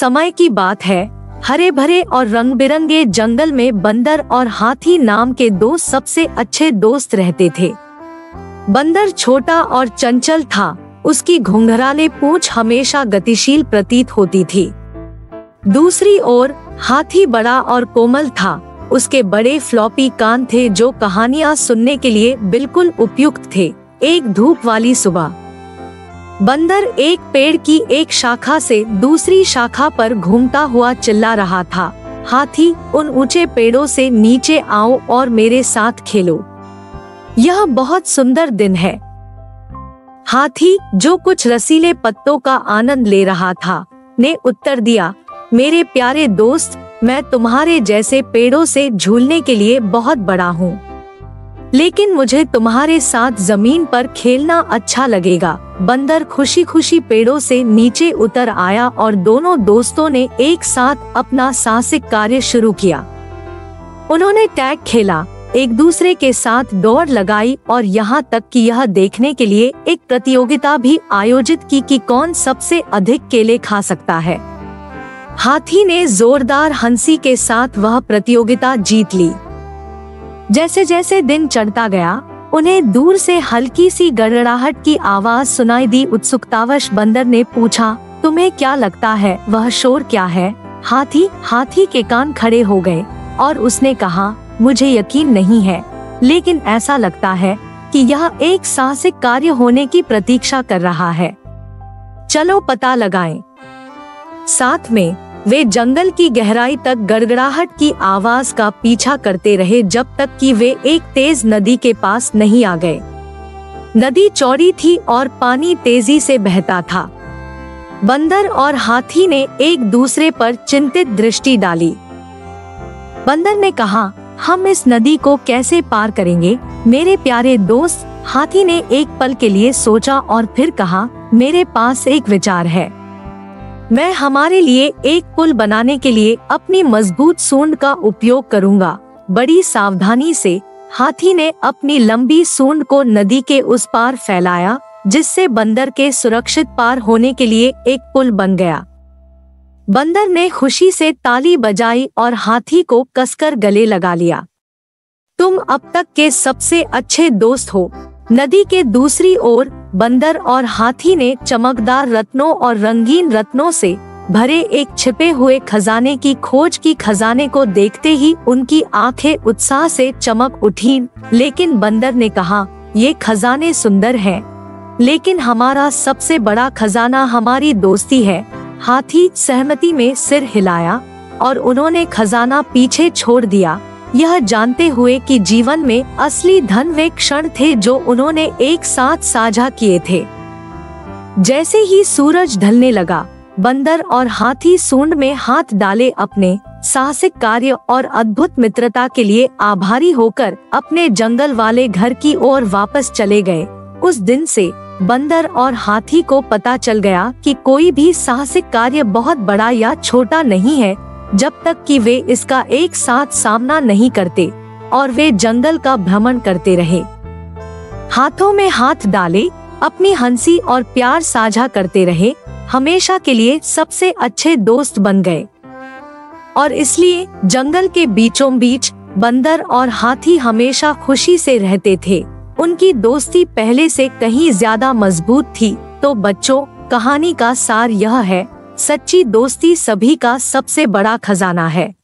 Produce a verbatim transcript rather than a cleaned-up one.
समय की बात है, हरे भरे और रंग बिरंगे जंगल में बंदर और हाथी नाम के दो सबसे अच्छे दोस्त रहते थे। बंदर छोटा और चंचल था, उसकी घुंघराले पूंछ हमेशा गतिशील प्रतीत होती थी। दूसरी ओर हाथी बड़ा और कोमल था, उसके बड़े फ्लॉपी कान थे जो कहानियां सुनने के लिए बिल्कुल उपयुक्त थे। एक धूप वाली सुबह बंदर एक पेड़ की एक शाखा से दूसरी शाखा पर घूमता हुआ चिल्ला रहा था, हाथी उन ऊंचे पेड़ों से नीचे आओ और मेरे साथ खेलो, यह बहुत सुंदर दिन है। हाथी जो कुछ रसीले पत्तों का आनंद ले रहा था ने उत्तर दिया, मेरे प्यारे दोस्त, मैं तुम्हारे जैसे पेड़ों से झूलने के लिए बहुत बड़ा हूँ, लेकिन मुझे तुम्हारे साथ जमीन पर खेलना अच्छा लगेगा। बंदर खुशी खुशी पेड़ों से नीचे उतर आया और दोनों दोस्तों ने एक साथ अपना साहसिक कार्य शुरू किया। उन्होंने टैग खेला, एक दूसरे के साथ दौड़ लगाई और यहाँ तक कि यह देखने के लिए एक प्रतियोगिता भी आयोजित की कि कौन सबसे अधिक केले खा सकता है। हाथी ने जोरदार हंसी के साथ वह प्रतियोगिता जीत ली। जैसे जैसे दिन चढ़ता गया, उन्हें दूर से हल्की सी गड़गड़ाहट की आवाज सुनाई दी। उत्सुकतावश बंदर ने पूछा, तुम्हें क्या लगता है वह शोर क्या है? हाथी हाथी के कान खड़े हो गए और उसने कहा, मुझे यकीन नहीं है, लेकिन ऐसा लगता है कि यह एक साहसिक कार्य होने की प्रतीक्षा कर रहा है, चलो पता लगाएं। साथ में वे जंगल की गहराई तक गड़गड़ाहट की आवाज का पीछा करते रहे जब तक कि वे एक तेज नदी के पास नहीं आ गए। नदी चौड़ी थी और पानी तेजी से बहता था। बंदर और हाथी ने एक दूसरे पर चिंतित दृष्टि डाली। बंदर ने कहा, हम इस नदी को कैसे पार करेंगे मेरे प्यारे दोस्त? हाथी ने एक पल के लिए सोचा और फिर कहा, मेरे पास एक विचार है, मैं हमारे लिए एक पुल बनाने के लिए अपनी मजबूत सूंड का उपयोग करूंगा। बड़ी सावधानी से हाथी ने अपनी लंबी सूंड को नदी के उस पार फैलाया, जिससे बंदर के सुरक्षित पार होने के लिए एक पुल बन गया। बंदर ने खुशी से ताली बजाई और हाथी को कसकर गले लगा लिया। तुम अब तक के सबसे अच्छे दोस्त हो। नदी के दूसरी ओर बंदर और हाथी ने चमकदार रत्नों और रंगीन रत्नों से भरे एक छिपे हुए खजाने की खोज की। खजाने को देखते ही उनकी आंखें उत्साह से चमक उठीं, लेकिन बंदर ने कहा, ये खजाने सुंदर हैं, लेकिन हमारा सबसे बड़ा खजाना हमारी दोस्ती है। हाथी सहमति में सिर हिलाया और उन्होंने खजाना पीछे छोड़ दिया, यह जानते हुए कि जीवन में असली धन वे क्षण थे जो उन्होंने एक साथ साझा किए थे। जैसे ही सूरज ढलने लगा, बंदर और हाथी सूंड में हाथ डाले, अपने साहसिक कार्य और अद्भुत मित्रता के लिए आभारी होकर अपने जंगल वाले घर की ओर वापस चले गए। उस दिन से बंदर और हाथी को पता चल गया कि कोई भी साहसिक कार्य बहुत बड़ा या छोटा नहीं है जब तक कि वे इसका एक साथ सामना नहीं करते, और वे जंगल का भ्रमण करते रहे, हाथों में हाथ डाले, अपनी हंसी और प्यार साझा करते रहे, हमेशा के लिए सबसे अच्छे दोस्त बन गए। और इसलिए जंगल के बीचों बीच बंदर और हाथी हमेशा खुशी से रहते थे। उनकी दोस्ती पहले से कहीं ज्यादा मजबूत थी। तो बच्चों, कहानी का सार यह है, सच्ची दोस्ती सभी का सबसे बड़ा खजाना है।